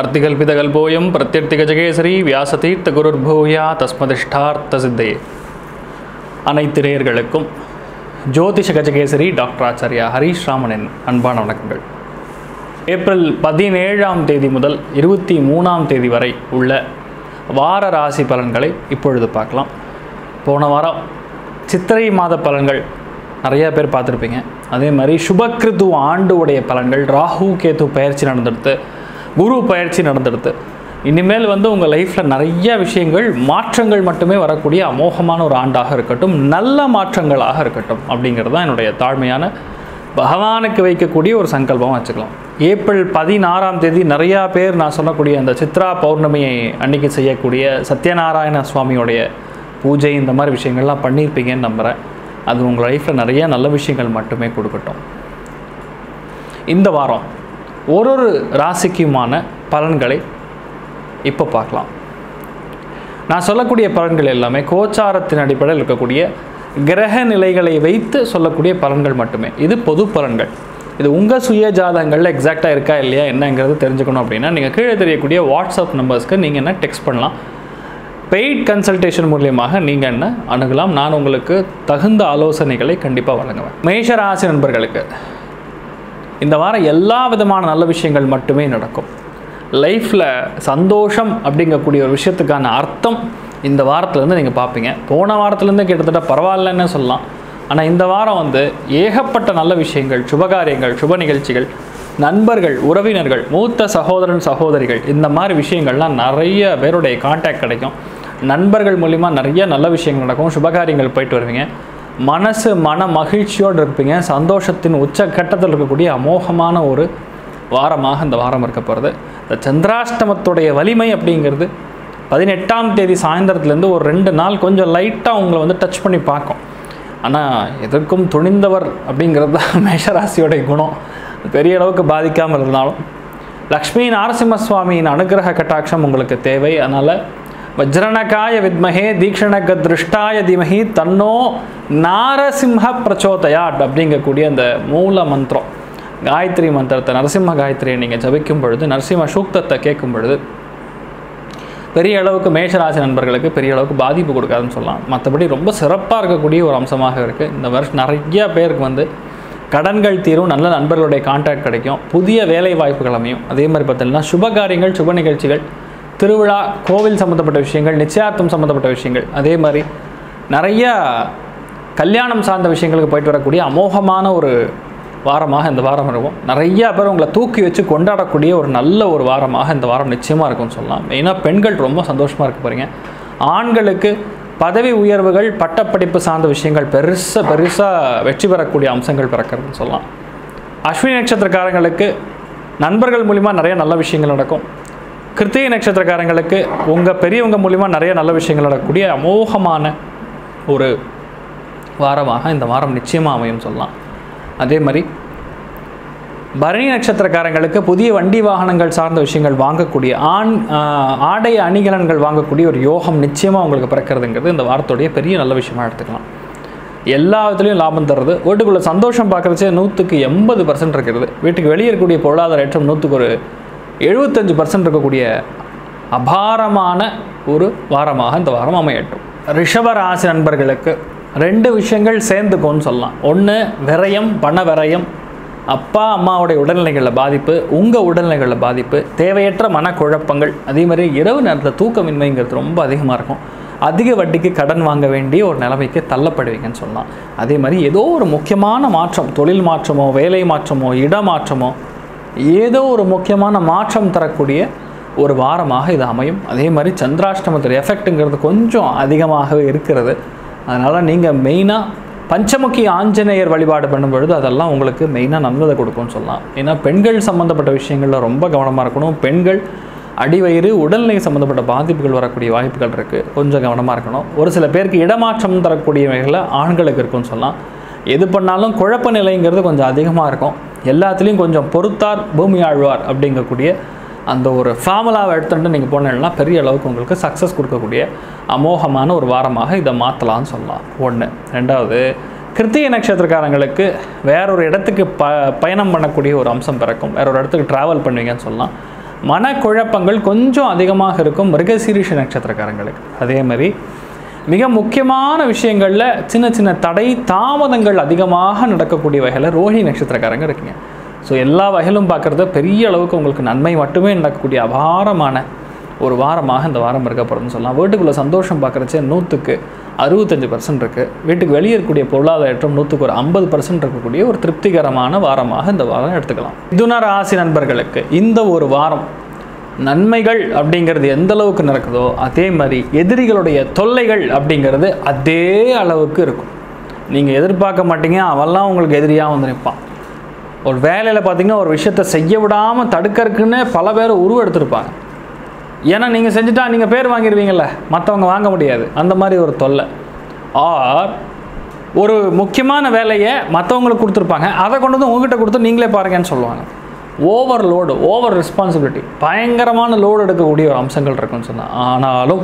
अर्तिकल्पितकल्पोऽयं प्रत्यर्थि गजकेसरी व्यासतीर्थगुरुर्भूया तस्मदिष्टार्थसिद्धये। अनैत्तिरेयर्गळुक्कुम ज्योतिष गजकेसरी डॉक्टर आचार्य हरीश रामन अन्बान वणक्कंगळ। ஏப்ரல் 17ஆம் தேதி முதல் 23ஆம் தேதி வரை உள்ள வார ராசி பலன்களை இப்பொழுது பார்க்கலாம். போன வாரம் சித்திரை மாத பலன்கள் நிறைய பேர் பார்த்திருப்பீங்க. அதே மாதிரி சுபக்கிருது ஆண்டு உடைய பலன்கள், ராகு கேது பயிற்சி நடந்துடுது, குரு பயிற்சி நடந்துடுது. இனிமேல் வந்து உங்கள் லைஃப்பில் நிறைய விஷயங்கள், மாற்றங்கள் மட்டுமே வரக்கூடிய அமோகமான ஒரு ஆண்டாக இருக்கட்டும், நல்ல மாற்றங்களாக இருக்கட்டும் அப்படிங்கிறது தான் என்னுடைய தாழ்மையான பகவானுக்கு வைக்கக்கூடிய ஒரு சங்கல்பமாக வச்சுக்கலாம். ஏப்ரல் 16ஆம் தேதி நிறையா பேர் நான் சொல்லக்கூடிய அந்த சித்ரா பௌர்ணமியை அன்னைக்கு செய்யக்கூடிய சத்யநாராயண சுவாமியோடைய பூஜை, இந்த மாதிரி விஷயங்கள்லாம் பண்ணியிருப்பீங்கன்னு நம்புகிறேன். அது உங்கள் லைஃப்பில் நிறையா நல்ல விஷயங்கள் மட்டுமே கொடுக்கட்டும். இந்த வாரம் ஒரு ராசிக்குமான பலன்களை இப்போ பார்க்கலாம். நான் சொல்லக்கூடிய பலன்கள் எல்லாமே கோச்சாரத்தின் அடிப்படையில் இருக்கக்கூடிய கிரக நிலைகளை வைத்து சொல்லக்கூடிய பலன்கள் மட்டுமே. இது பொது பலன்கள். இது உங்கள் சுய ஜாதகங்களில் எக்ஸாக்டாக இருக்கா இல்லையா என்னங்கிறது தெரிஞ்சுக்கணும் அப்படின்னா நீங்கள் கீழே தெரியக்கூடிய வாட்ஸ்அப் நம்பர்ஸ்க்கு நீங்கள் என்ன டெக்ஸ்ட் பண்ணலாம். பெய்ட் கன்சல்டேஷன் மூலியமாக நீங்கள் என்ன அணுகலாம். நான் உங்களுக்கு தகுந்த ஆலோசனைகளை கண்டிப்பாக வழங்குவேன். மேஷராசி நண்பர்களுக்கு இந்த வாரம் எல்லா விதமான நல்ல விஷயங்கள் மட்டுமே நடக்கும். லைஃப்பில் சந்தோஷம் அப்படிங்கக்கூடிய ஒரு விஷயத்துக்கான அர்த்தம் இந்த வாரத்துலேருந்து நீங்கள் பார்ப்பீங்க. போன வாரத்துலேருந்து கிட்டத்தட்ட பரவாயில்லன்னு சொல்லலாம். ஆனால் இந்த வாரம் வந்து ஏகப்பட்ட நல்ல விஷயங்கள், சுபகாரியங்கள், சுப நிகழ்ச்சிகள், நண்பர்கள், உறவினர்கள், மூத்த சகோதரன் சகோதரிகள், இந்த மாதிரி விஷயங்கள்லாம் நிறைய பேருடைய கான்டாக்ட் கிடைக்கும். நண்பர்கள் மூலிமா நிறைய நல்ல விஷயங்கள் நடக்கும். சுபகாரியங்கள் போயிட்டு வருவீங்க. மனசு மன மகிழ்ச்சியோடு இருப்பீங்க. சந்தோஷத்தின் உச்சக்கட்டத்தில் இருக்கக்கூடிய அமோகமான ஒரு வாரமாக இந்த வாரம் இருக்க போகிறது. இந்த சந்திராஷ்டமத்துடைய வலிமை அப்படிங்கிறது 18ஆம் தேதி சாயந்தரத்துலேருந்து ஒரு 2 நாள் கொஞ்சம் லைட்டாக உங்களை வந்து டச் பண்ணி பார்க்கும். ஆனால் எதற்கும் துணிந்தவர் அப்படிங்கிறது தான் மேஷராசியோடைய குணம். பெரிய அளவுக்கு பாதிக்காமல் இருந்தாலும் லக்ஷ்மி நரசிம்மசுவாமியின் அனுகிரக கட்டாட்சம் உங்களுக்கு தேவை. அதனால் வஜ்ரணகாய வித்மஹே தீக்ஷணக திருஷ்டாய தீமஹி தன்னோ நாரசிம்ஹ பிரச்சோதயாட் அப்படிங்கக்கூடிய அந்த மூல மந்திரம், காயத்ரி மந்திரத்தை, நரசிம்ம காயத்ரியை நீங்கள் ஜபிக்கும் பொழுது, நரசிம்ம சூக்தத்தை கேட்கும் பொழுது பெரிய அளவுக்கு மேஷராசி நண்பர்களுக்கு பெரிய அளவுக்கு பாதிப்பு கொடுக்காதுன்னு சொல்லலாம். மற்றபடி ரொம்ப சிறப்பாக இருக்கக்கூடிய ஒரு அம்சமாக இருக்குது. இந்த வருஷம் நிறைய பேருக்கு வந்து கடன்கள் தீரும், நல்ல நண்பர்களுடைய கான்டாக்ட் கிடைக்கும், புதிய வேலை வாய்ப்புகள் அமையும். அதே மாதிரி பார்த்தீங்கன்னா சுபகாரியங்கள், சுப நிகழ்ச்சிகள், திருவிழா, கோவில் சம்மந்தப்பட்ட விஷயங்கள், நிச்சயார்த்தம் சம்மந்தப்பட்ட விஷயங்கள், அதே மாதிரி நிறைய கல்யாணம் சார்ந்த விஷயங்களுக்கு போயிட்டு வரக்கூடிய அமோகமான ஒரு வாரமாக இந்த வாரம் இருக்கும். நிறையா பேர் உங்களை தூக்கி வச்சு கொண்டாடக்கூடிய ஒரு நல்ல ஒரு வாரமாக இந்த வாரம் நிச்சயமாக இருக்கும்னு சொல்லலாம். மெயினாக பெண்கள் ரொம்ப சந்தோஷமாக இருக்க போகிறீங்க. ஆண்களுக்கு பதவி உயர்வுகள், பட்டப்படிப்பு சார்ந்த விஷயங்கள் பெருசாக வெற்றி பெறக்கூடிய அம்சங்கள் பிறக்கிறதுன்னு சொல்லலாம். அஸ்வினி நட்சத்திரக்காரங்களுக்கு நண்பர்கள் மூலிமா நிறைய நல்ல விஷயங்கள் நடக்கும். கிருத்திகை நட்சத்திரக்காரங்களுக்கு உங்கள் பெரியவங்க மூலிமா நிறைய நல்ல விஷயங்கள் நடக்கக்கூடிய அமோகமான ஒரு வாரமாக இந்த வாரம் நிச்சயமாக அமையும் சொல்லலாம். அதே மாதிரி பரணி நட்சத்திரக்காரங்களுக்கு புதிய வண்டி வாகனங்கள் சார்ந்த விஷயங்கள் வாங்கக்கூடிய, ஆடை அணிகலன்கள் வாங்கக்கூடிய ஒரு யோகம் நிச்சயமாக உங்களுக்கு பிறக்கிறதுங்கிறது இந்த வாரத்துடைய பெரிய நல்ல விஷயமாக எடுத்துக்கலாம். எல்லா விதத்துலையும் லாபம் தர்றது, வீட்டுக்குள்ளே சந்தோஷம் பார்க்குறச்சே 100% இருக்கிறது, வீட்டுக்கு வெளியே இருக்கக்கூடிய பொருளாதார ஏற்றம் 175% இருக்கக்கூடிய அபாரமான ஒரு வாரமாக இந்த வாரம் அமையட்டும். ரிஷபராசி நண்பர்களுக்கு 2 விஷயங்கள் சேர்ந்துக்கோன்னு சொல்லலாம். ஒன்று விரயம், பண விரயம், அப்பா அம்மாவுடைய உடல்நிலைகளில் பாதிப்பு, உங்கள் உடல்நிலைகளில் பாதிப்பு, தேவையற்ற மனக்குழப்பங்கள், அதே மாதிரி இரவு நேரத்தில் தூக்கமின்மைங்கிறது ரொம்ப அதிகமாக இருக்கும். அதிக வட்டிக்கு கடன் வாங்க வேண்டிய ஒரு நிலைமைக்கு தள்ளப்படுவீங்கன்னு சொல்லலாம். அதே மாதிரி ஏதோ ஒரு முக்கியமான மாற்றம், தொழில் மாற்றமோ, வேலை மாற்றமோ, இடமாற்றமோ, ஏதோ ஒரு முக்கியமான மாற்றம் தரக்கூடிய ஒரு வாரமாக இது அமையும். அதே மாதிரி சந்திராஷ்டமத்துடைய எஃபெக்ட்டுங்கிறது கொஞ்சம் அதிகமாகவே இருக்கிறது. அதனால் நீங்கள் மெயினாக பஞ்சமுக்கி ஆஞ்சநேயர் வழிபாடு பண்ணும்பொழுது அதெல்லாம் உங்களுக்கு மெயினாக நன்மதை கொடுக்கும்னு சொல்லலாம். ஏன்னா பெண்கள் சம்மந்தப்பட்ட விஷயங்களில் ரொம்ப கவனமாக இருக்கணும். பெண்கள் அடிவயிறு, உடல்நிலை சம்மந்தப்பட்ட பாதிப்புகள் வரக்கூடிய வாய்ப்புகள் இருக்குது, கொஞ்சம் கவனமாக இருக்கணும். ஒரு சில பேருக்கு இடமாற்றம் தரக்கூடிய வகையில் ஆண்களுக்கு இருக்குன்னு சொல்லலாம். எது பண்ணாலும் குழப்ப நிலைங்கிறது கொஞ்சம் அதிகமாக இருக்கும். எல்லாத்துலேயும் கொஞ்சம் பொறுத்தார் பூமி ஆழ்வார் அப்படிங்கக்கூடிய அந்த ஒரு ஃபார்முலாவை எடுத்துகிட்டு நீங்கள் போனீங்கன்னா பெரிய அளவுக்கு உங்களுக்கு சக்ஸஸ் கொடுக்கக்கூடிய அமோகமான ஒரு வாரமாக இதை மாற்றலான்னு சொல்லலாம். 1. 2. கிருத்திகை நட்சத்திரக்காரங்களுக்கு வேறொரு இடத்துக்கு பயணம் பண்ணக்கூடிய ஒரு அம்சம் பிறக்கும். வேறொரு இடத்துக்கு ட்ராவல் பண்ணுவீங்கன்னு சொல்லலாம். मन कुழப்பங்கள் கொஞ்சம் அதிகமாக இருக்கும் மிருகசீரிஷ நட்சத்திரக்காரங்களுக்கு அதே மாதிரி மிக முக்கியமான விஷயங்கள்ல சின்ன சின்ன தடை தாமதங்கள் அதிகமாக நடக்கக்கூடிய வகையில ரோஹிணி நட்சத்திரக்காரங்க இருக்கீங்க சோ எல்லா வகையிலும் பார்க்கிறது பெரிய அளவுக்கு உங்களுக்கு நன்மை மட்டுமே நடக்கக்கூடிய அபாரமான ஒரு வாரமாக இந்த வாரம் இருக்க போறதுன்னு சொல்லலாம் வீட்டுக்குள்ள சந்தோஷம் பார்க்கறச்சே 100க்கு 65% இருக்கு வீட்டுக்கு வெளிய இருக்கக்கூடிய பொருளாதார ஏற்றம் 100க்கு ஒரு 50% இருக்கக்கூடிய ஒரு திருப்திகரமான வாரமாக இந்த வாரம் எடுத்துக்கலாம் மிதுன ராசி நண்பர்களுக்கு இந்த ஒரு வாரம் நன்மைகள் அப்படிங்கிறது எந்த அளவுக்கு நடக்குதோ அதே மாதிரி எதிரிகளுடைய தொல்லைகள் அப்படிங்கிறது அதே அளவுக்கு இருக்கும் நீங்க எதிர்பார்க்க மாட்டீங்க அவெல்லாம் உங்களுக்கு எதிரியா வந்து நிப்பான் ஒரு வேலையில பாத்தீங்கன்னா ஒரு விஷயத்தை செய்ய விடாம தடுக்கறதுக்குனே பல பேர் உருவெடுத்துப்பாங்க ஏன்னா நீங்க செஞ்சிட்டா நீங்க பேர் வாங்குவீங்கல்ல மத்தவங்க வாங்க முடியாது அந்த மாதிரி ஒரு தொல்லை ஆர் ஒரு முக்கியமான வேலையை மத்தவங்களுக்கு கொடுத்துப்பாங்க அதை கொண்டு வந்து உங்க கிட்ட கொடுத்து நீங்களே பாருங்கன்னு சொல்லுவாங்க ओवरलोड ओवर रेस्पासिबिलिटी பயங்கரமான லோட் எடுக்கக்கூடிய ஒரு அம்சங்கள் இருக்குன்னு சொன்னா ஆனாலும்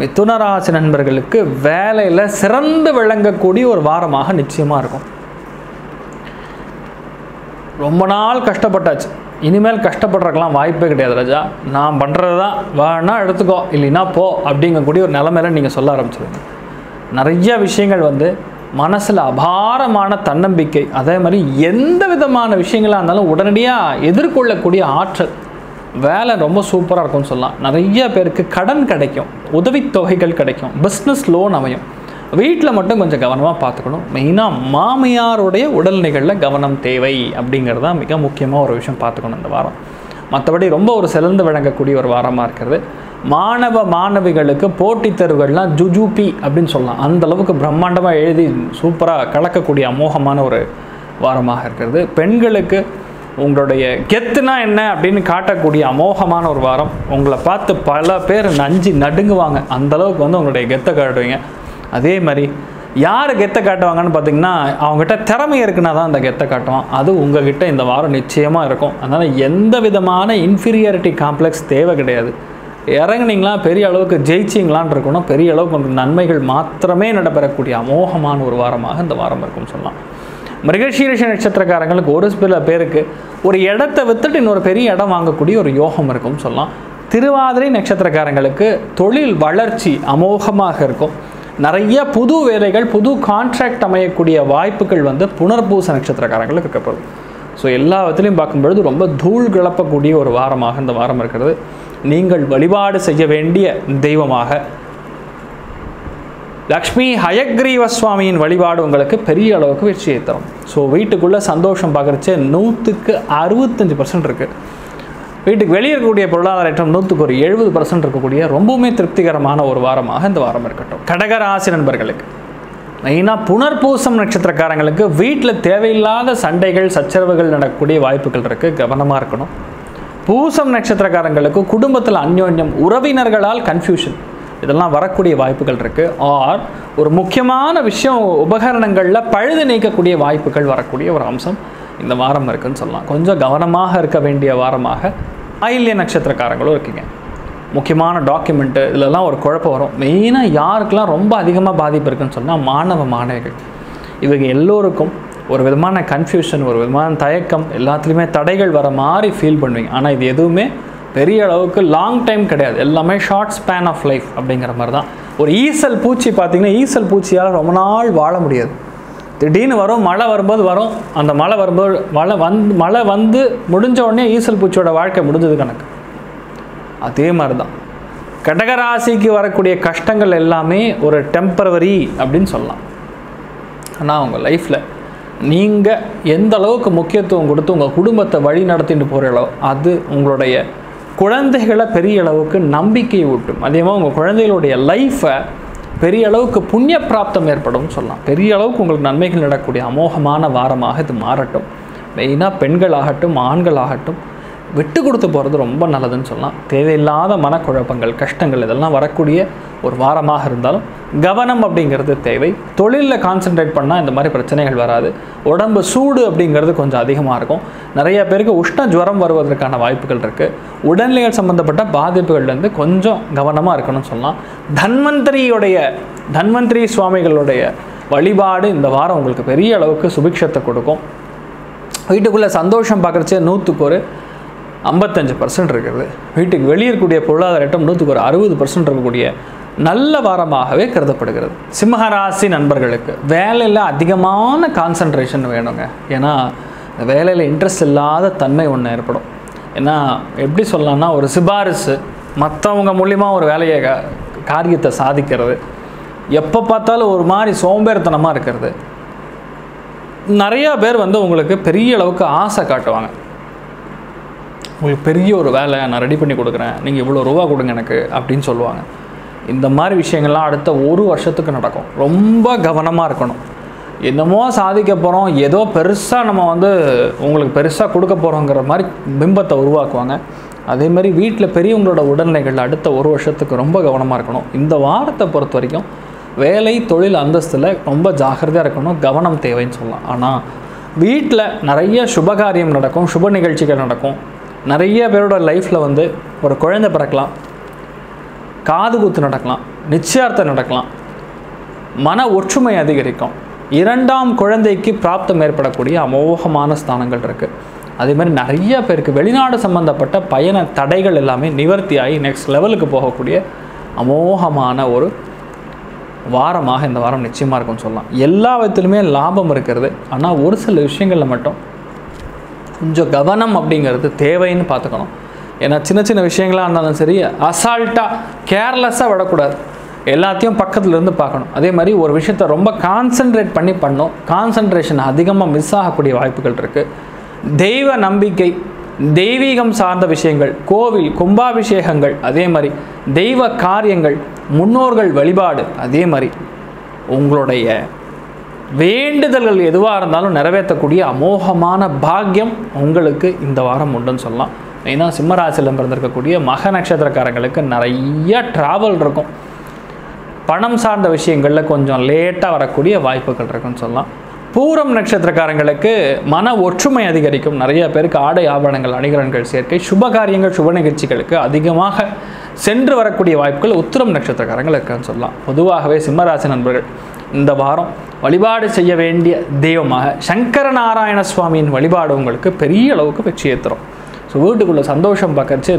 மிதுன ராசி நண்பர்களுக்கு வேலையில சிறந்து விளங்கக்கூடிய ஒரு வாரமாக நிச்சயமா இருக்கும் ரொம்ப நாள் கஷ்டப்பட்டாச்சு இனிமேல் கஷ்டப்படுறதுக்குலாம் வாய்ப்பே கிடையாது ராஜா நான் பண்றதுதான் வேணா எடுத்துக்கோ இல்லனா போ அப்படிங்க கூடிய ஒரு நிலைமையில நீங்க சொல்ல ஆரம்பிச்சிடுங்க நிறைய விஷயங்கள் வந்து மனசுல அபாரமான தன்னம்பிக்கை அதே மாதிரி எந்த விதமான விஷயங்களா இருந்தாலும் உடனடியா எதிர்கொள்ளக்கூடிய ஆற்றல் வேலை ரொம்ப சூப்பரா இருக்கும்னு சொல்லலாம் நிறைய பேருக்கு கடன் கிடைக்கும் உதவி தொகைகள் கிடைக்கும் பிசினஸ் லோன் அமையும் வீட்ல மட்டும் கொஞ்சம் கவனமா பாத்துக்கணும் மெயினா மாமியாரோட உடல்நிலையில கவனம் தேவை அப்படிங்கறது தான் மிக முக்கியமா ஒரு விஷயம் பாத்துக்கணும் இந்த வாரம் மற்றபடி ரொம்ப ஒரு சிறந்து விளங்கக்கூடிய ஒரு வாரமா இருக்குது மாணவ மாணவிகளுக்கு போட்டி தேர்வுகள்லாம் ஜுஜுபி அப்படினு சொல்லலாம் அந்த அளவுக்கு பிரம்மாண்டமா எழுதி சூப்பரா கலக்கக்கூடிய அமோகமான ஒரு வாரமாக இருக்குது பெண்களுக்கு உங்களுடைய கெத்துனா என்ன அப்படினு காட்டக்கூடிய அமோகமான ஒரு வாரம் உங்களை பார்த்து பல பேர் நஞ்சி நடுங்குவாங்க அந்த அளவுக்கு வந்து உங்களுடைய கெத்தை காட்டுவீங்க அதே மாதிரி யார் கெத்தை காட்டுவாங்கன்னு பாத்தீங்கன்னா அவங்க கிட்ட திறமை இருக்குனா தான் அந்த கெத்தை காட்டுவாங்க அது உங்க கிட்ட இந்த வாரம் நிச்சயமா இருக்கும் அதனால எந்த விதமான இன்ஃபீரியாரிட்டி காம்ப்ளெக்ஸ் தேவை கிடையாது இறங்குனீங்களா பெரிய அளவுக்கு ஜெயிச்சிங்களான்னு இருக்கணும் பெரிய அளவுக்கு நன்மைகள் மாத்திரமே நடைபெறக்கூடிய அமோகமான ஒரு வாரமாக இந்த வாரம் இருக்கும்னு சொல்லலாம் மிருகசீரிஷ நட்சத்திரக்காரங்களுக்கு ஒரு சில பேருக்கு ஒரு இடத்தை வித்துட்டு இன்னொரு பெரிய இடம் வாங்கக்கூடிய ஒரு யோகம் இருக்கும்னு சொல்லலாம் திருவாதிரை நட்சத்திரக்காரங்களுக்கு தொழில் வளர்ச்சி அமோகமாக இருக்கும் நிறைய புது வேலைகள் புது கான்ட்ராக்ட் அமையக்கூடிய வாய்ப்புகள் வந்து புனர்பூச நட்சத்திரக்காரங்களுக்கு இருக்கப்படும் ஸோ எல்லா விதத்திலையும் பார்க்கும்பொழுது ரொம்ப தூள் கிளப்பக்கூடிய ஒரு வாரமாக இந்த வாரம் இருக்கிறது நீங்கள் வழிபாடு செய்ய வேண்டிய தெய்வமாக லக்ஷ்மி ஹயக்ரீவ சுவாமியின் வழிபாடு உங்களுக்கு பெரிய அளவுக்கு வெற்றியை தரும் ஸோ வீட்டுக்குள்ள சந்தோஷம் பார்க்கறச்சே 100க்கு 65% இருக்கு வீட்டுக்கு வெளியே இருக்கக்கூடிய பொருளாதார ஏற்றம் 100க்கு 70% இருக்கக்கூடிய ரொம்பவுமே திருப்திகரமான ஒரு வாரமாக இந்த வாரம் இருக்கட்டும் கடக ராசி நண்பர்களுக்கு மெயினா புனர்பூசம் நட்சத்திரக்காரங்களுக்கு வீட்டில் தேவையில்லாத சண்டைகள் சச்சரவுகள் நடக்கக்கூடிய வாய்ப்புகள் இருக்கு கவனமா இருக்கணும் பூசம் நட்சத்திரக்காரங்களுக்கு குடும்பத்தில் அந்யோன்யம் உறவினர்களால் கன்ஃபியூஷன் இதெல்லாம் வரக்கூடிய வாய்ப்புகள் இருக்கு ஆர் ஒரு முக்கியமான விஷயம் உபகரணங்களில் பழுது நீக்கக்கூடிய வாய்ப்புகள் வரக்கூடிய ஒரு அம்சம் இந்த வாரம் இருக்குன்னு சொல்லலாம் கொஞ்சம் கவனமாக இருக்க வேண்டிய வாரமாக ஆயில்ய நட்சத்திரக்காரங்களும் இருக்கீங்க முக்கியமான டாக்குமெண்ட்டு இதெல்லாம் ஒரு குழப்பம் வரும் மெயினாக யாருக்கெல்லாம் ரொம்ப அதிகமாக பாதிப்பு இருக்குன்னு சொன்னால் மாணவ மாணவிகள் இவங்க எல்லோருக்கும் ஒரு விதமான கன்ஃபியூஷன் ஒரு விதமான தயக்கம் எல்லாத்துலேயுமே தடைகள் வர மாதிரி ஃபீல் பண்ணுவீங்க ஆனால் இது எதுவுமே பெரிய அளவுக்கு லாங் டைம் கிடையாது எல்லாமே ஷார்ட் ஸ்பேன் ஆஃப் லைஃப் அப்படிங்கிற மாதிரி தான் ஒரு ஈசல் பூச்சி பார்த்தீங்கன்னா ஈசல் பூச்சியால் ரொம்ப நாள் வாழ முடியாது திடீர்னு வரும் மழை வரும்போது வரும் அந்த மழை வரும்போது மழை வந்து முடிஞ்ச உடனே ஈசல் பூச்சியோட வாழ்க்கை முடிஞ்சது கணக்கு அதே மாதிரி தான் கடகராசிக்கு வரக்கூடிய கஷ்டங்கள் எல்லாமே ஒரு டெம்பரவரி அப்படின்னு சொல்லலாம் ஆனால் உங்கள் லைஃப்பில் நீங்கள் எந்த அளவுக்கு முக்கியத்துவம் கொடுத்து உங்கள் குடும்பத்தை வழி நடத்திட்டு போகிறீங்களோ அது உங்களுடைய குழந்தைகளை பெரிய அளவுக்கு நம்பிக்கை ஊட்டும் அதேமாதிரி உங்கள் குழந்தைகளுடைய லைஃப்பை பெரிய அளவுக்கு புண்ணிய பிராப்தம் ஏற்படும் சொல்லலாம் பெரிய அளவுக்கு உங்களுக்கு நன்மைகள் நடக்கக்கூடிய அமோகமான வாரமாக இது மாறட்டும் மெயினாக பெண்களாகட்டும் ஆண்களாகட்டும் விட்டு கொடுத்து போகிறது ரொம்ப நல்லதுன்னு சொல்லலாம் தேவையில்லாத மனக்குழப்பங்கள் கஷ்டங்கள் இதெல்லாம் வரக்கூடிய ஒரு வாரமாக இருந்தாலும் கவனம் அப்படிங்கிறது தேவை தொழிலில் கான்சென்ட்ரேட் பண்ணால் இந்த மாதிரி பிரச்சனைகள் வராது உடம்பு சூடு அப்படிங்கிறது கொஞ்சம் அதிகமாக இருக்கும் நிறைய பேருக்கு உஷ்ண ஜுரம் வருவதற்கான வாய்ப்புகள் இருக்குது உடல்நிலைகள் சம்மந்தப்பட்ட பாதிப்புகள்லேருந்து கொஞ்சம் கவனமாக இருக்கணும்னு சொல்லலாம் தன்வந்திரி சுவாமிகளுடைய வழிபாடு இந்த வாரம் உங்களுக்கு பெரிய அளவுக்கு சுபிக்ஷத்தை கொடுக்கும் வீட்டுக்குள்ளே சந்தோஷம் பார்க்குறச்சே 100க்கு ஒரு 55% இருக்குது. வீட்டுக்கு வெளியே கூடிய பொருளாதார ஏற்றம் 160% இருக்கக்கூடிய நல்ல வாரமாகவே கருதப்படுகிறது. சிம்ம ராசி நண்பர்களுக்கு வேலையில் அதிகமான கான்சன்ட்ரேஷன் வேணுங்க. ஏன்னா வேலையில் இன்ட்ரெஸ்ட் இல்லாத தன்மை ஒன்று ஏற்படும். ஏன்னா எப்படி சொல்லலாம்னா ஒரு சிபாரிசு மற்றவங்க மூலிமா ஒரு வேலையை காரியத்தை சாதிக்கிறது, எப்போ பார்த்தாலும் ஒரு மாதிரி சோம்பேறித்தனமாக இருக்கிறது. நிறையா பேர் உங்களுக்கு பெரிய அளவுக்கு ஆசை காட்டுவாங்க. உங்களுக்கு பெரிய ஒரு வேலை நான் ரெடி பண்ணி கொடுக்குறேன், நீங்கள் இவ்வளோ ரூபா கொடுங்க எனக்கு அப்படின்னு சொல்லுவாங்க. இந்த மாதிரி விஷயங்கள்லாம் அடுத்த ஒரு வருஷத்துக்கு நடக்கும். ரொம்ப கவனமாக இருக்கணும். என்னமோ சாதிக்க போகிறோம், ஏதோ பெருசாக நம்ம உங்களுக்கு பெருசாக கொடுக்க போகிறோங்கிற மாதிரி பிம்பத்தை உருவாக்குவாங்க. அதேமாதிரி வீட்டில் பெரியவங்களோட உடல்நிலைகள் அடுத்த ஒரு வருஷத்துக்கு ரொம்ப கவனமாக இருக்கணும். இந்த வாரத்தை பொறுத்த வரைக்கும் வேலை தொழில் அந்தஸ்தில் ரொம்ப ஜாக்கிரதையாக இருக்கணும், கவனம் தேவைன்னு சொல்லலாம். ஆனால் வீட்டில் நிறைய சுபகாரியம் நடக்கும், சுப நிகழ்ச்சிகள் நடக்கும். நிறைய பேரோட லைஃப்பில் ஒரு குழந்தை பிறக்கலாம், காது குத்து நடக்கலாம், நிச்சயார்த்தம் நடக்கலாம், மன ஒற்றுமை அதிகரிக்கும். 2ஆம் குழந்தைக்கு பிராப்தம் ஏற்படக்கூடிய அமோகமான ஸ்தானங்கள் இருக்குது. அதேமாதிரி நிறைய பேருக்கு வெளிநாடு சம்பந்தப்பட்ட பயண தடைகள் எல்லாமே நிவர்த்தியாகி நெக்ஸ்ட் லெவலுக்கு போகக்கூடிய அமோகமான ஒரு வாரமாக இந்த வாரம் நிச்சயமாக இருக்கும்னு சொல்லலாம். எல்லா விதத்துலையுமே லாபம் இருக்கிறது. ஆனால் ஒரு சில விஷயங்களில் மட்டும் கொஞ்சம் கவனம் அப்படிங்கிறது தேவைன்னு பார்த்துக்கணும். ஏன்னா சின்ன சின்ன விஷயங்களாக இருந்தாலும் சரி, அசால்ட்டாக கேர்லெஸ்ஸாக விடக்கூடாது. எல்லாத்தையும் பக்கத்துலேருந்து பார்க்கணும். அதே மாதிரி ஒரு விஷயத்தை ரொம்ப கான்சன்ட்ரேட் பண்ணி பண்ணணும். கான்சன்ட்ரேஷன் அதிகமாக மிஸ் ஆகக்கூடிய வாய்ப்புகள் இருக்குது. தெய்வ நம்பிக்கை, தெய்வீகம் சார்ந்த விஷயங்கள், கோவில் கும்பாபிஷேகங்கள், அதே மாதிரி தெய்வ காரியங்கள், முன்னோர்கள் வழிபாடு, அதே மாதிரி உங்களுடைய வேண்டுதல்கள் எதுவாக இருந்தாலும் நிறைவேற்றக்கூடிய அமோகமான பாக்கியம் உங்களுக்கு இந்த வாரம் உண்டுன்னு சொல்லலாம். ஏன்னா சிம்மராசியில் பிறந்திருக்கக்கூடிய மக நட்சத்திரக்காரங்களுக்கு நிறைய ட்ராவல் இருக்கும். பணம் சார்ந்த விஷயங்களில் கொஞ்சம் லேட்டாக வரக்கூடிய வாய்ப்புகள் இருக்குன்னு சொல்லலாம். பூரம் நட்சத்திரக்காரங்களுக்கு மன ஒற்றுமை அதிகரிக்கும். நிறைய பேருக்கு ஆடை ஆபரணங்கள் அணிகலன்கள் சேர்க்கை, சுபகாரியங்கள் சுப நிகழ்ச்சிகளுக்கு அதிகமாக சென்று வரக்கூடிய வாய்ப்புகள் உத்திரம் நட்சத்திரக்காரங்கள் இருக்குன்னு சொல்லலாம். பொதுவாகவே சிம்மராசி நண்பர்கள் இந்த வாரம் வழிபாடு செய்ய வேண்டிய தெய்வமாக சங்கரநாராயண சுவாமியின் வழிபாடு உங்களுக்கு பெரிய அளவுக்கு வெற்றியை தரும். ஸோ வீட்டுக்குள்ளே சந்தோஷம் பார்க்கறச்சு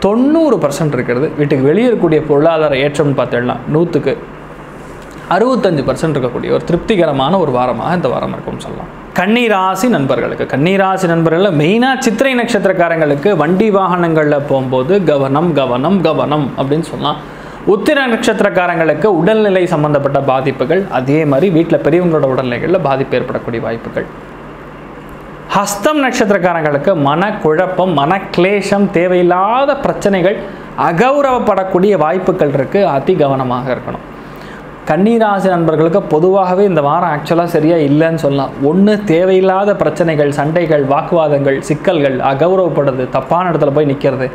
100% இருக்கிறது. வீட்டுக்கு வெளியே இருக்கக்கூடிய பொருளாதார ஏற்றம்னு பார்த்துடலாம். 65% இருக்கக்கூடிய ஒரு திருப்திகரமான ஒரு வாரமாக இந்த வாரம் இருக்கும்னு சொல்லலாம். கன்னி ராசி நண்பர்களில் மெயினாக சித்திரை நட்சத்திரக்காரங்களுக்கு வண்டி வாகனங்களில் போகும்போது கவனம் கவனம் கவனம் அப்படின்னு சொல்லலாம். உத்திர நட்சத்திரக்காரங்களுக்கு உடல்நிலை சம்பந்தப்பட்ட பாதிப்புகள், அதே மாதிரி வீட்டில் பெரியவங்களோட உடல்நிலைகளில் பாதிப்பு ஏற்படக்கூடிய வாய்ப்புகள். ஹஸ்தம் நட்சத்திரக்காரங்களுக்கு மனக்குழப்பம், மனக்லேஷம், தேவையில்லாத பிரச்சனைகள், அகௌரவப்படக்கூடிய வாய்ப்புகள் இருக்குது. அதி கவனமாக இருக்கணும். கன்னிராசி நண்பர்களுக்கு பொதுவாகவே இந்த வாரம் ஆக்சுவலாக சரியாக இல்லைன்னு சொல்லலாம். ஒன்று தேவையில்லாத பிரச்சனைகள், சண்டைகள், வாக்குவாதங்கள், சிக்கல்கள், அகௌரவப்படுறது, தப்பான இடத்துல போய் நிற்கிறது,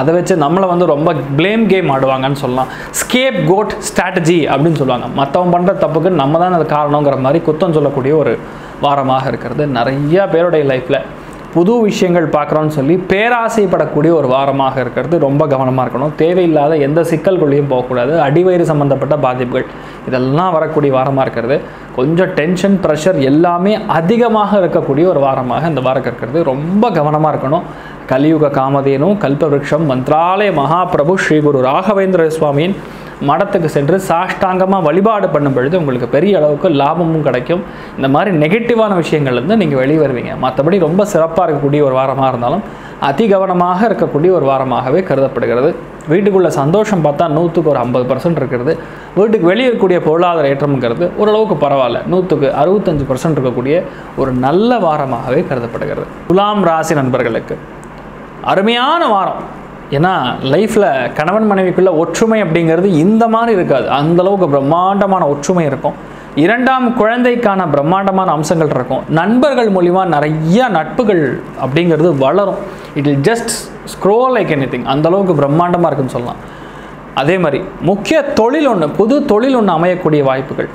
அதை வச்சு நம்மளை ரொம்ப ப்ளேம் கேம் ஆடுவாங்கன்னு சொல்லலாம். ஸ்கேப் கோட் ஸ்ட்ராட்டஜி அப்படின்னு சொல்லுவாங்க. மற்றவன் பண்ணுற தப்புக்கு நம்ம தான் அது காரணங்கிற மாதிரி குத்தம் சொல்லக்கூடிய ஒரு வாரமாக இருக்கிறது. நிறையா பேருடைய லைஃப்பில் புது விஷயங்கள் பார்க்குறோன்னு சொல்லி பேராசைப்படக்கூடிய ஒரு வாரமாக இருக்கிறது. ரொம்ப கவனமாக இருக்கணும். தேவையில்லாத எந்த சிக்கல்களையும் போகக்கூடாது. அடிவயிறு சம்மந்தப்பட்ட பாதிப்புகள் இதெல்லாம் வரக்கூடிய வாரமாக இருக்கிறது. கொஞ்சம் டென்ஷன், ப்ரெஷர் எல்லாமே அதிகமாக இருக்கக்கூடிய ஒரு வாரமாக இந்த வாரம் இருக்கிறது. ரொம்ப கவனமாக இருக்கணும். கலியுக காமதேனும் கல்பவிருட்சம் மந்திராலய மகாபிரபு ஸ்ரீ குரு ராகவேந்திர சுவாமியின் மடத்துக்கு சென்று சாஷ்டாங்கமாக வழிபாடு பண்ணும் பொழுது உங்களுக்கு பெரிய அளவுக்கு லாபமும் கிடைக்கும். இந்த மாதிரி நெகட்டிவான விஷயங்கள்லேருந்து நீங்கள் வெளியே வருவீங்க. மற்றபடி ரொம்ப சிறப்பாக இருக்கக்கூடிய ஒரு வாரமாக இருந்தாலும் அதிகவனமாக இருக்கக்கூடிய ஒரு வாரமாகவே கருதப்படுகிறது. வீட்டுக்குள்ளே சந்தோஷம் பார்த்தா 100% இருக்கிறது. வீட்டுக்கு வெளியே இருக்கக்கூடிய பொருளாதார ஏற்றம்ங்கிறது ஓரளவுக்கு பரவாயில்ல. 65% இருக்கக்கூடிய ஒரு நல்ல வாரமாகவே கருதப்படுகிறது. துலாம் ராசி நண்பர்களுக்கு அருமையான வாரம். ஏன்னா லைஃப்பில் கணவன் மனைவிக்குள்ளே ஒற்றுமை அப்படிங்கிறது இந்த மாதிரி இருக்காது. அந்தளவுக்கு பிரம்மாண்டமான ஒற்றுமை இருக்கும். 2ஆம் குழந்தைக்கான பிரம்மாண்டமான அம்சங்கள் இருக்கும். நண்பர்கள் மூலிமா நிறையா நட்புகள் அப்படிங்கிறது வளரும். It'll just grow like anything. அந்தளவுக்கு பிரம்மாண்டமாக இருக்குன்னு சொல்லலாம். அதே மாதிரி முக்கிய தொழில் ஒன்று, புது தொழில் ஒன்று அமையக்கூடிய வாய்ப்புகள்.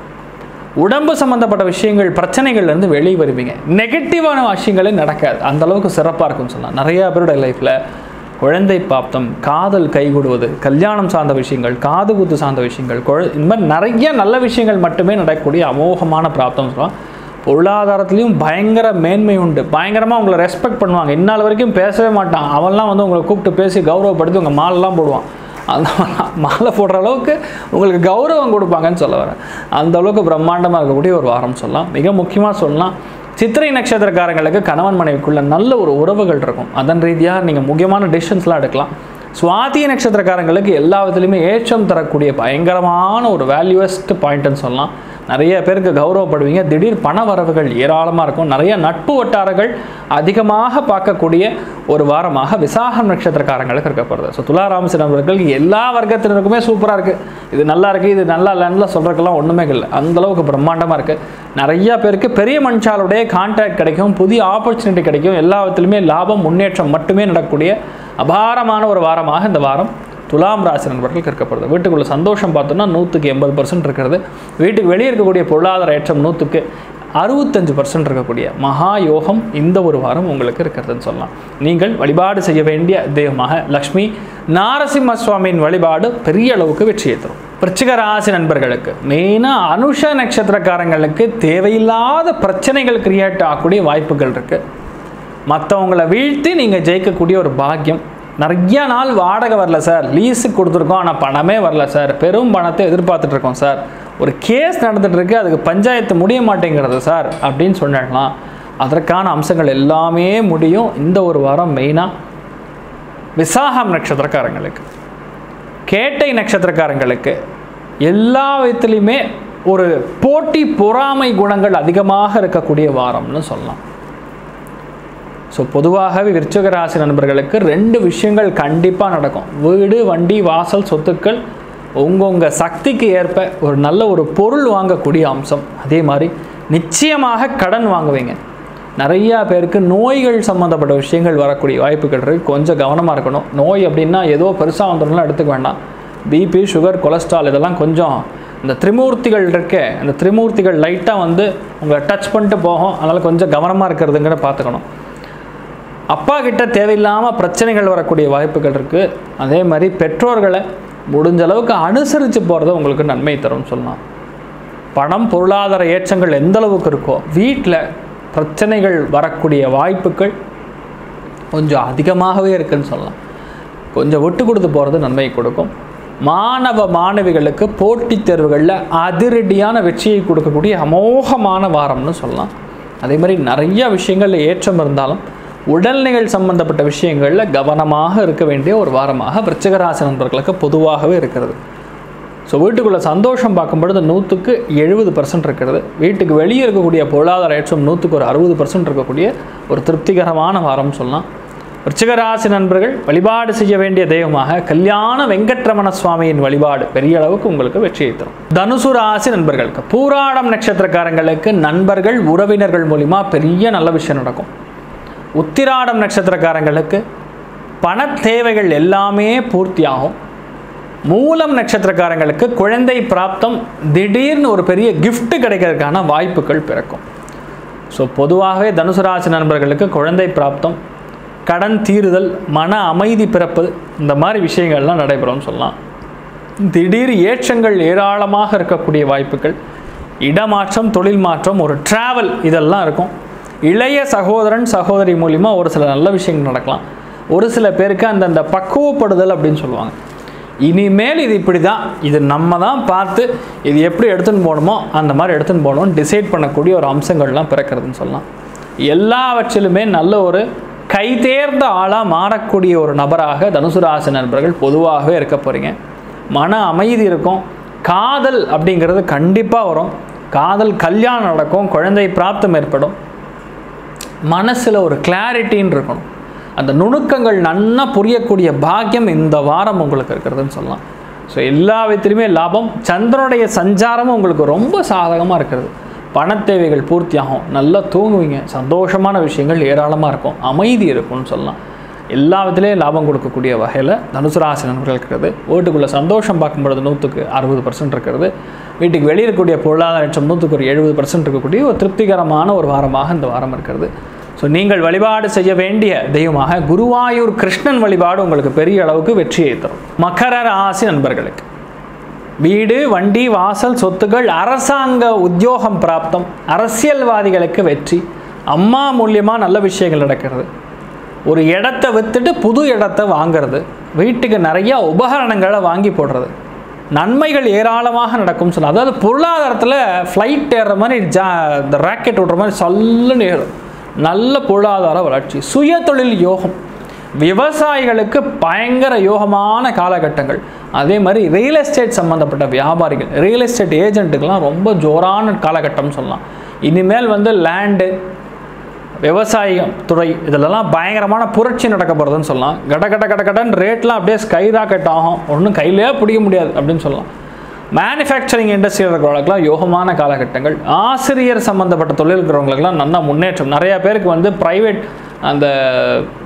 உடம்பு சம்மந்தப்பட்ட விஷயங்கள், பிரச்சனைகள்லேருந்து வெளியே வருவீங்க. நெகட்டிவான விஷயங்களே நடக்காது. அந்தளவுக்கு சிறப்பாக இருக்குன்னு சொல்லலாம். நிறையா பேருடைய லைஃப்பில் குழந்தை பிராப்தம், காதல் கைகூடுவது, கல்யாணம் சார்ந்த விஷயங்கள், காது குத்து சார்ந்த விஷயங்கள், இந்த மாதிரி நிறைய நல்ல விஷயங்கள் மட்டுமே நடக்கக்கூடிய அமோகமான பிராப்தம் சொல்லலாம். பொருளாதாரத்திலும் பயங்கர மேன்மை உண்டு. பயங்கரமா உங்களை ரெஸ்பெக்ட் பண்ணுவாங்க. இன்னால வரைக்கும் பேசவே மாட்டான் அவன்லாம் வந்து உங்களை கூப்பிட்டு பேசி கௌரவப்படுத்தி உங்கள் மாலெல்லாம் போடுவான். அந்த மாலை போடுற அளவுக்கு உங்களுக்கு கௌரவம் கொடுப்பாங்கன்னு சொல்ல வரேன். அந்த அளவுக்கு பிரம்மாண்டமாக இருக்கக்கூடிய ஒரு வாரம் சொல்லலாம். மிக முக்கியமாக சொல்லலாம், சித்திரை நட்சத்திரக்காரங்களுக்கு கணவன் மனைவிக்குள்ள நல்ல ஒரு உறவுகள் இருக்கும். அதன் ரீதியாக நீங்கள் முக்கியமான டிசிஷன்ஸ்லாம் எடுக்கலாம். சுவாதி நட்சத்திரக்காரங்களுக்கு எல்லா விதத்துலையுமே ஏற்றம் தரக்கூடிய பயங்கரமான ஒரு வேல்யூவஸ்ட் பாயிண்ட்னு சொல்லலாம். நிறைய பேருக்கு கௌரவப்படுவீங்க. திடீர் பண வரவுகள் ஏராளமாக இருக்கும். நிறைய நட்பு வட்டாரங்கள் அதிகமாக பார்க்கக்கூடிய ஒரு வாரமாக விசாகம் நட்சத்திரக்காரங்களுக்கு இருக்கப்படுது. ஸோ துலாராமசினவர்கள் எல்லா வர்க்கத்தினருக்குமே சூப்பராக இருக்குது. இது நல்லா இருக்குது, இது நல்லா இல்லைன்னு சொல்கிறதுக்கெல்லாம் ஒன்றுமே இல்லை. அந்தளவுக்கு பிரம்மாண்டமாக இருக்குது. நிறையா பேருக்கு பெரிய மனுஷாளுடைய கான்டாக்ட் கிடைக்கும், புதிய ஆப்பர்ச்சுனிட்டி கிடைக்கும். எல்லா விதத்துலையுமே லாபம் முன்னேற்றம் மட்டுமே நடக்கக்கூடிய அபாரமான ஒரு வாரமாக இந்த வாரம் துலாம் ராசி நண்பர்கள் கேட்கப்படுது. வீட்டுக்குள்ளே சந்தோஷம் பார்த்தோன்னா 100% இருக்கிறது. வீட்டுக்கு வெளியே இருக்கக்கூடிய பொருளாதார ஏற்றம் 65% இருக்கக்கூடிய மகா யோகம் இந்த ஒரு வாரம் உங்களுக்கு இருக்கிறதுன்னு சொல்லலாம். நீங்கள் வழிபாடு செய்ய வேண்டிய தெய்வமாக லக்ஷ்மி நாரசிம்ம சுவாமியின் வழிபாடு பெரிய அளவுக்கு வெற்றியை தரும். விருச்சிக ராசி நண்பர்களுக்கு மெயினாக அனுஷ நட்சத்திரக்காரங்களுக்கு தேவையில்லாத பிரச்சனைகள் கிரியேட் ஆகக்கூடிய வாய்ப்புகள் இருக்குது. மற்றவங்களை வீழ்த்தி நீங்கள் ஜெயிக்கக்கூடிய ஒரு பாக்கியம். நிறைய நாள் வாடகை வரல சார், லீஸுக்கு கொடுத்துருக்கோம் ஆனால் பணமே வரல சார், பெரும் பணத்தை எதிர்பார்த்துட்ருக்கோம் சார், ஒரு கேஸ் நடந்துகிட்ருக்கு அதுக்கு பஞ்சாயத்து முடிய மாட்டேங்கிறது சார் அப்படின்னு சொன்னா அதற்கான அம்சங்கள் எல்லாமே முடியும் இந்த ஒரு வாரம். மெயினாக விசாகம் நட்சத்திரக்காரங்களுக்கு கேட்டை நட்சத்திரக்காரங்களுக்கு எல்லா விதத்துலேயுமே ஒரு போட்டி பொறாமை குணங்கள் அதிகமாக இருக்கக்கூடிய வாரம்னு சொல்லலாம். ஸோ பொதுவாகவே விருச்சிக ராசி நண்பர்களுக்கு 2 விஷயங்கள் கண்டிப்பாக நடக்கும். வீடு வண்டி வாசல் சொத்துக்கள் உங்கள் சக்திக்கு ஏற்ப ஒரு நல்ல ஒரு பொருள் வாங்கக்கூடிய அம்சம். அதே மாதிரி நிச்சயமாக கடன் வாங்குவீங்க. நிறையா பேருக்கு நோய்கள் சம்மந்தப்பட்ட விஷயங்கள் வரக்கூடிய வாய்ப்புகள் இருக்குது. கொஞ்சம் கவனமாக இருக்கணும். நோய் அப்படின்னா ஏதோ பெருசாக வந்தோம்னா எடுத்துக்க வேண்டாம். பிபி சுகர் கொலஸ்ட்ரால் இதெல்லாம் கொஞ்சம் இந்த திரிமூர்த்திகள் இருக்கே, இந்த திரிமூர்த்திகள் லைட்டாக வந்து உங்களை டச் பண்ணிட்டு போகும். அதனால் கொஞ்சம் கவனமாக இருக்கிறதுங்கிற பார்த்துக்கணும். அப்பா கிட்ட தேவையில்லாமல் பிரச்சனைகள் வரக்கூடிய வாய்ப்புகள் இருக்குது. அதே மாதிரி பெற்றோர்களை முடிஞ்ச அளவுக்கு அனுசரித்து போகிறது உங்களுக்கு நன்மை தரும்னு சொல்லலாம். பணம் பொருளாதார ஏற்றங்கள் எந்த அளவுக்கு இருக்கோ வீட்டில் பிரச்சனைகள் வரக்கூடிய வாய்ப்புகள் கொஞ்சம் அதிகமாகவே இருக்குதுன்னு சொல்லலாம். கொஞ்சம் விட்டு கொடுத்து போகிறது நன்மை கொடுக்கும். மாணவ மாணவிகளுக்கு போட்டித் தேர்வுகளில் அதிரடியான வெற்றியை கொடுக்கக்கூடிய அமோகமான வாரம்னு சொல்லலாம். அதே மாதிரி நிறையா விஷயங்களில் ஏற்றம் இருந்தாலும் உடல்நிலைகள் சம்பந்தப்பட்ட விஷயங்களில் கவனமாக இருக்க வேண்டிய ஒரு வாரமாக விருச்சிக ராசி நண்பர்களுக்கு பொதுவாகவே இருக்கிறது. ஸோ வீட்டுக்குள்ளே சந்தோஷம் பார்க்கும்பொழுது 70% இருக்கிறது. வீட்டுக்கு வெளியே இருக்கக்கூடிய பொருளாதார ஏற்றம் 60% இருக்கக்கூடிய ஒரு திருப்திகரமான வாரம் சொல்லலாம். விருச்சிக ராசி நண்பர்கள் வழிபாடு செய்ய வேண்டிய தெய்வமாக கல்யாண வெங்கட்ரமண சுவாமியின் வழிபாடு பெரிய அளவுக்கு உங்களுக்கு வெற்றியை தரும். தனுசு ராசி நண்பர்களுக்கு பூராடம் நட்சத்திரக்காரங்களுக்கு நண்பர்கள் உறவினர்கள் மூலிமா பெரிய நல்ல விஷயம் நடக்கும். உத்திராடம் நட்சத்திரக்காரங்களுக்கு பண தேவைகள் எல்லாமே பூர்த்தியாகும். மூலம் நட்சத்திரக்காரங்களுக்கு குழந்தை பிராப்தம், திடீர்னு ஒரு பெரிய கிஃப்ட் கிடைக்கிறதுக்கான வாய்ப்புகள் பிறக்கும். ஸோ பொதுவாகவே தனுசு ராசி நண்பர்களுக்கு குழந்தை பிராப்தம், கடன் தீருதல், மன அமைதி பிறப்பது இந்த மாதிரி விஷயங்கள்லாம் நடைபெறும்னு சொல்லலாம். திடீர் ஏற்றங்கள் ஏராளமாக இருக்கக்கூடிய வாய்ப்புகள், இடமாற்றம் தொழில் மாற்றம் ஒரு டிராவல் இதெல்லாம் இருக்கும். இளைய சகோதரன் சகோதரி மூலிமா ஒரு சில நல்ல விஷயங்கள் நடக்கலாம். ஒரு சில பேருக்கு அந்த பக்குவப்படுதல் அப்படின்னு சொல்லுவாங்க. இனிமேல் இது இப்படி தான், இது நம்ம தான் பார்த்து இது எப்படி எடுத்துன்னு போகணுமோ அந்த மாதிரி எடுத்துன்னு போகணும்னு டிசைட் பண்ணக்கூடிய ஒரு அம்சங்கள்லாம் பிறக்கிறதுன்னு சொல்லலாம். எல்லாவற்றிலுமே நல்ல ஒரு கை தேர்ந்த ஆளாக மாறக்கூடிய ஒரு நபராக தனுசு ராசி நண்பர்கள் பொதுவாகவே இருக்க போகிறீங்க. மன அமைதி இருக்கும். காதல் அப்படிங்கிறது கண்டிப்பாக வரும். காதல் கல்யாணம் நடக்கும். குழந்தை பிராப்தம் ஏற்படும். மனசில் ஒரு கிளாரிட்டின்னு இருக்கணும். அந்த நுணுக்கங்கள் நன்னா புரியக்கூடிய பாக்கியம் இந்த வாரம் உங்களுக்கு இருக்கிறதுன்னு சொல்லலாம். ஸோ எல்லா விதத்திலுமே லாபம். சந்திரனுடைய சஞ்சாரமும் உங்களுக்கு ரொம்ப சாதகமாக இருக்கிறது. பண தேவைகள் பூர்த்தியாகும். நல்லா தூங்குவீங்க. சந்தோஷமான விஷயங்கள் ஏராளமாக இருக்கும். அமைதி இருக்கும்னு சொல்லலாம். எல்லா விதத்துலேயும் லாபம் கொடுக்கக்கூடிய வகையில் தனுசு ராசி நண்பர்கள் இருக்கிறது. வீட்டுக்குள்ளே சந்தோஷம் பார்க்கும்பொழுது 60% இருக்கிறது. வீட்டுக்கு வெளியே இருக்கக்கூடிய பொருளாதார ஏற்றம் 70% இருக்கக்கூடிய ஒரு திருப்திகரமான ஒரு வாரமாக இந்த வாரம் இருக்கிறது. ஸோ நீங்கள் வழிபாடு செய்ய வேண்டிய தெய்வமாக குருவாயூர் கிருஷ்ணன் வழிபாடு உங்களுக்கு பெரிய அளவுக்கு வெற்றியை தரும். மகர ராசி நண்பர்களுக்கு வீடு வண்டி வாசல் சொத்துக்கள் அரசாங்க உத்தியோகம் பிராப்தம் அரசியல்வாதிகளுக்கு வெற்றி அம்மா மூலமாக நல்ல விஷயங்கள் நடக்கிறது ஒரு இடத்தை வித்துட்டு புது இடத்தை வாங்குறது வீட்டுக்கு நிறைய உபகரணங்களை வாங்கி போடுறது நன்மைகள் ஏராளமாக நடக்கும் சொன்னா அதாவது பொருளாதாரத்தில் ஃப்ளைட் ஏறுற மாதிரி ராக்கெட் ஓடுற மாதிரி சல்லுன்னு ஏறும் நல்ல பொருளாதார வளர்ச்சி சுய தொழில் யோகம் விவசாயிகளுக்கு பயங்கர யோகமான காலகட்டங்கள் அதே மாதிரி ரியல் எஸ்டேட் சம்பந்தப்பட்ட வியாபாரிகள் ரியல் எஸ்டேட் ஏஜென்ட்டுக்கெல்லாம் ரொம்ப ஜோரான காலகட்டம்னு சொல்லலாம் இனிமேல் லேண்டு விவசாயம் துறை இதெல்லாம் பயங்கரமான புரட்சி நடக்க போகிறதுன்னு சொல்லலாம் கட கட கட கடன் ரேட்லாம் அப்படியே ஸ்கை ராக்கெட் ஆகும் ஒன்றும் கையிலே பிடிக்க முடியாது அப்படின்னு சொல்லலாம் மேனுஃபேக்சரிங் இண்டஸ்ட்ரியில் இருக்கிறவங்களுக்குலாம் யோகமான காலகட்டங்கள் ஆசிரியர் சம்மந்தப்பட்ட தொழில் இருக்கிறவங்களுக்குலாம் நல்ல முன்னேற்றம் நிறையா பேருக்கு ப்ரைவேட் அந்த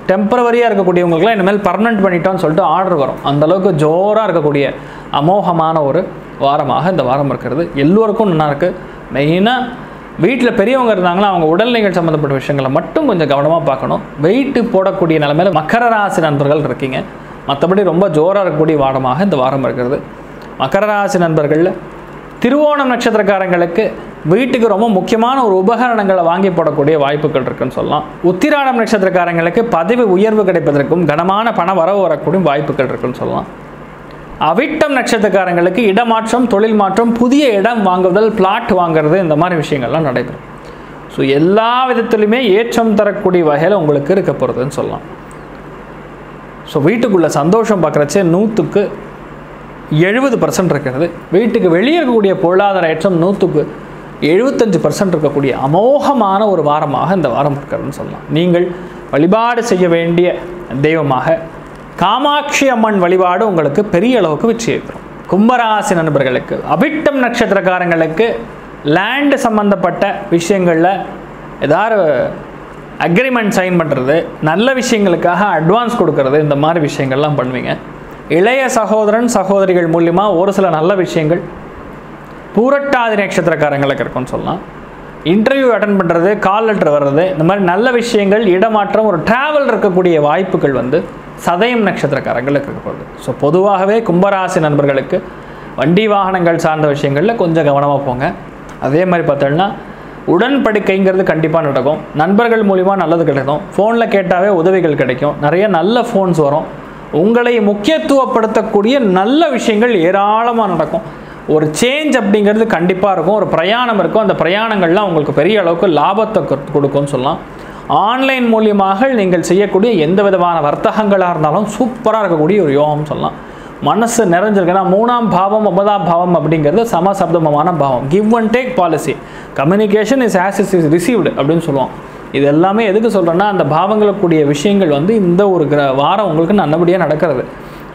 டெம்பரவரியாக இருக்கக்கூடியவங்களுக்குலாம் இனிமேல் பர்மனெண்ட் பண்ணிட்டோன்னு சொல்லிட்டு ஆர்டர் வரும் அந்தளவுக்கு ஜோராக இருக்கக்கூடிய அமோகமான ஒரு வாரமாக இந்த வாரம் இருக்கிறது எல்லோருக்கும் நல்லா இருக்குது மெயினாக வீட்டில் பெரியவங்க இருந்தாங்கன்னா அவங்க உடல்நிலைகள் சம்மந்தப்பட்ட விஷயங்களை மட்டும் கொஞ்சம் கவனமாக பார்க்கணும் வெயிட்டு போடக்கூடிய நிலைமையில் மக்கர ராசி நண்பர்கள் இருக்கீங்க மற்றபடி ரொம்ப ஜோராக இருக்கக்கூடிய வாரமாக இந்த வாரம் இருக்கிறது மக்கர ராசி நண்பர்களில் திருவோணம் நட்சத்திரக்காரங்களுக்கு வீட்டுக்கு ரொம்ப முக்கியமான ஒரு உபகரணங்களை வாங்கி போடக்கூடிய வாய்ப்புகள் இருக்குன்னு சொல்லலாம் உத்திராடம் நட்சத்திரக்காரங்களுக்கு பதவி உயர்வு கிடைப்பதற்கும் கனமான பண வரவு வரக்கூடிய வாய்ப்புகள் இருக்குன்னு சொல்லலாம் அவிட்டம் நட்சத்திரக்காரங்களுக்கு இடமாற்றம் தொழில் மாற்றம் புதிய இடம் வாங்குதல் பிளாட் வாங்குறது இந்த மாதிரி விஷயங்கள்லாம் நடைபெறும் ஸோ எல்லா விதத்துலையுமே ஏற்றம் தரக்கூடிய வகையில் உங்களுக்கு இருக்க போகிறதுன்னு சொல்லலாம் ஸோ வீட்டுக்குள்ளே சந்தோஷம் பார்க்குறச்சே 100% இருக்கிறது வீட்டுக்கு வெளியே இருக்கக்கூடிய பொருளாதார ஏற்றம் 75% இருக்கக்கூடிய அமோகமான ஒரு வாரமாக இந்த வாரம் இருக்கிறதுன்னு சொல்லலாம் நீங்கள் வழிபாடு செய்ய வேண்டிய தெய்வமாக காமாட்சி அம்மன் வழிபாடு உங்களுக்கு பெரிய அளவுக்கு வெற்றியை தரும் கும்பராசி நண்பர்களுக்கு அபிட்டம் நட்சத்திரக்காரங்களுக்கு லேண்டு சம்பந்தப்பட்ட விஷயங்களில் ஏதாவது அக்ரிமெண்ட் சைன் பண்ணுறது நல்ல விஷயங்களுக்காக அட்வான்ஸ் கொடுக்கறது இந்த மாதிரி விஷயங்கள்லாம் பண்ணுவீங்க இளைய சகோதரன் சகோதரிகள் மூலியமாக ஒரு சில நல்ல விஷயங்கள் பூரட்டாதி நட்சத்திரக்காரங்களுக்கு இருக்குன்னு சொல்லலாம் இன்டர்வியூ அட்டன் பண்ணுறது கால் லெட்டர் வர்றது இந்த மாதிரி நல்ல விஷயங்கள் இடமாற்றம் ஒரு ட்ராவல் இருக்கக்கூடிய வாய்ப்புகள் சதயம் நட்சத்திரக்காரங்களுக்கு இருக்கப்படுது ஸோ பொதுவாகவே கும்பராசி நண்பர்களுக்கு வண்டி வாகனங்கள் சார்ந்த விஷயங்களில் கொஞ்சம் கவனமாக போங்க அதே மாதிரி பார்த்தோம்னா உடன்படிக்கைங்கிறது கண்டிப்பாக நடக்கும் நண்பர்கள் மூலிமா நல்லது கிடைக்கும் ஃபோனில் கேட்டாவே உதவிகள் கிடைக்கும் நிறைய நல்ல ஃபோன்ஸ் வரும் உங்களை முக்கியத்துவப்படுத்தக்கூடிய நல்ல விஷயங்கள் ஏராளமாக நடக்கும் ஒரு சேஞ்ச் அப்படிங்கிறது கண்டிப்பாக இருக்கும் ஒரு பிரயாணம் இருக்கும் அந்த பிரயாணங்கள்லாம் உங்களுக்கு பெரிய அளவுக்கு லாபத்தை கொடுக்கும்னு சொல்லலாம் ஆன்லைன் மூலியமாக நீங்கள் செய்யக்கூடிய எந்த விதமான வர்த்தகங்களாக இருந்தாலும் சூப்பராக இருக்கக்கூடிய ஒரு யோகம்னு சொல்லலாம் மனசு நிறைஞ்சிருக்குன்னா 3ஆம் பாவம் 9ஆம் பாவம் அப்படிங்கிறது சமசப்தமான பாவம் give and take policy communication is as it is received அப்படின்னு சொல்லுவோம் இது எல்லாமே எதுக்கு சொல்கிறேன்னா அந்த பாவங்களுக்குரிய விஷயங்கள் இந்த ஒரு வாரம் உங்களுக்கு நல்லபடியாக நடக்கிறது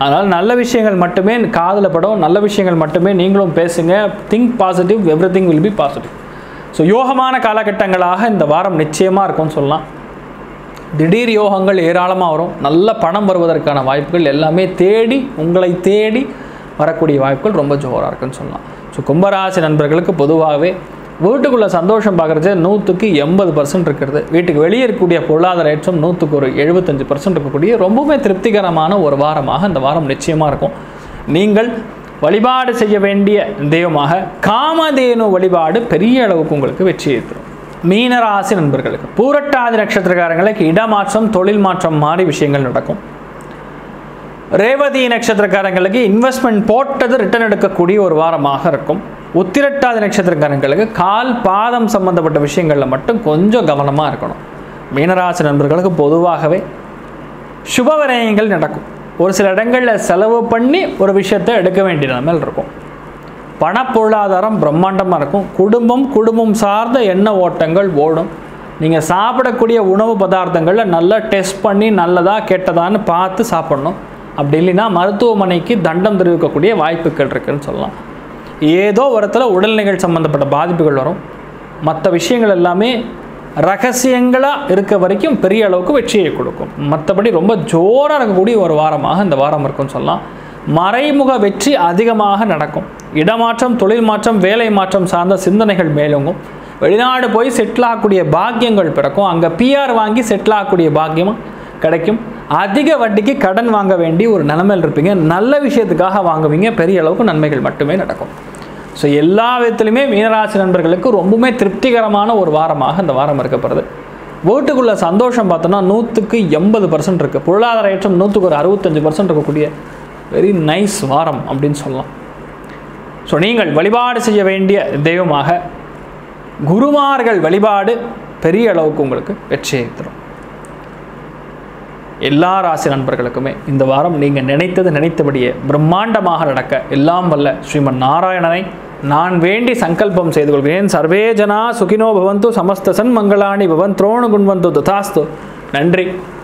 அதனால் நல்ல விஷயங்கள் மட்டுமே காதில் படும் நல்ல விஷயங்கள் மட்டுமே நீங்களும் பேசுங்க think positive everything will be positive so யோகமான காலகட்டங்களாக இந்த வாரம் நிச்சயமாக இருக்கும்னு சொல்லலாம் திடீர் யோகங்கள் ஏராளமாக வரும் நல்ல பணம் வருவதற்கான வாய்ப்புகள் எல்லாமே உங்களை தேடி வரக்கூடிய வாய்ப்புகள் ரொம்ப ஜோராக இருக்குன்னு சொல்லலாம் ஸோ கும்பராசி நண்பர்களுக்கு பொதுவாகவே வீட்டுக்குள்ளே சந்தோஷம் பார்க்குறது 80% இருக்கிறது வீட்டுக்கு வெளியே இருக்கக்கூடிய பொருளாதார ஏற்றம் 75% இருக்கக்கூடிய ரொம்பவுமே திருப்திகரமான ஒரு வாரமாக இந்த வாரம் நிச்சயமாக இருக்கும் நீங்கள் வழிபாடு செய்ய வேண்டிய தெய்வமாக காமதேனு வழிபாடு பெரிய அளவுக்கு உங்களுக்கு வெற்றியை தரும் மீனராசி நண்பர்களுக்கு பூரட்டாதி நட்சத்திரக்காரங்களுக்கு இடமாற்றம் தொழில் மாற்றம் மாதிரி விஷயங்கள் நடக்கும் ரேவதி நட்சத்திரக்காரங்களுக்கு இன்வெஸ்ட்மெண்ட் போட்டது ரிட்டர்ன் எடுக்கக்கூடிய ஒரு வாரமாக இருக்கும் உத்திரட்டாதி நட்சத்திரக்காரங்களுக்கு கால் பாதம் சம்பந்தப்பட்ட விஷயங்களில் மட்டும் கொஞ்சம் கவனமாக இருக்கணும் மீனராசி நண்பர்களுக்கு பொதுவாகவே சுபவிரயங்கள் நடக்கும் ஒரு சில இடங்களில் செலவு பண்ணி ஒரு விஷயத்தை எடுக்க வேண்டிய நிலைமையில் இருக்கும் பண பொருளாதாரம் பிரம்மாண்டமாக இருக்கும் குடும்பம் சார்ந்த எண்ண ஓட்டங்கள் ஓடும் நீங்கள் சாப்பிடக்கூடிய உணவு பதார்த்தங்களில் நல்லா டெஸ்ட் பண்ணி நல்லதா கெட்டதான்னு பார்த்து சாப்பிடணும் அப்படி இல்லைன்னா மருத்துவமனைக்கு தண்டம் தெரிவிக்கக்கூடிய வாய்ப்புகள் இருக்குதுன்னு சொல்லலாம் ஏதோ ஒருத்தர உடல்நிலைகள் சம்மந்தப்பட்ட பாதிப்புகள் வரும் மற்ற விஷயங்கள் எல்லாமே ரகசியங்களாக இருக்க வரைக்கும் பெரிய அளவுக்கு வெற்றியை கொடுக்கும் மற்றபடி ரொம்ப ஜோராக இருக்கக்கூடிய ஒரு வாரமாக இந்த வாரம் இருக்கும்னு சொல்லலாம் மறைமுக வெற்றி அதிகமாக நடக்கும் இடமாற்றம் தொழில் மாற்றம் வேலை மாற்றம் சார்ந்த சிந்தனைகள் மேலோங்கும் வெளிநாடு போய் செட்டில் ஆகக்கூடிய பாக்கியங்கள் பிறக்கும் அங்கே பிஆர் வாங்கி செட்டில் ஆகக்கூடிய பாக்கியமாக கிடைக்கும் அதிக வட்டிக்கு கடன் வாங்க வேண்டிய ஒரு நிலைமையில் இருப்பீங்க. நல்ல விஷயத்துக்காக வாங்குவீங்க, பெரிய அளவுக்கு நன்மைகள் மட்டுமே நடக்கும். ஸோ எல்லா விதத்துலையுமே மீனராசி நண்பர்களுக்கு ரொம்பவுமே திருப்திகரமான ஒரு வாரமாக இந்த வாரம் இருக்கப்படுது. வீட்டுக்குள்ளே சந்தோஷம் பார்த்தோன்னா 100% இருக்குது. பொருளாதார ஏற்றம் 165% இருக்கக்கூடிய வெரி நைஸ் வாரம் அப்படின்னு சொல்லலாம். ஸோ நீங்கள் வழிபாடு செய்ய வேண்டிய தெய்வமாக குருமார்கள் வழிபாடு பெரிய அளவுக்கு உங்களுக்கு வெற்றியை தரும். எல்லா ராசி நண்பர்களுக்குமே இந்த வாரம் நீங்கள் நினைத்தது நினைத்தபடியே பிரம்மாண்டமாக நடக்க எல்லாம் வல்ல ஸ்ரீமன் நாராயணனை நான் வேண்டி சங்கல்பம் செய்து கொள்கிறேன். சர்வே ஜனா சுகினோ பவந்து, சமஸ்த சன் மங்களாணி பவன், துரோணு குண்வந்து ததாஸ்து. நன்றி.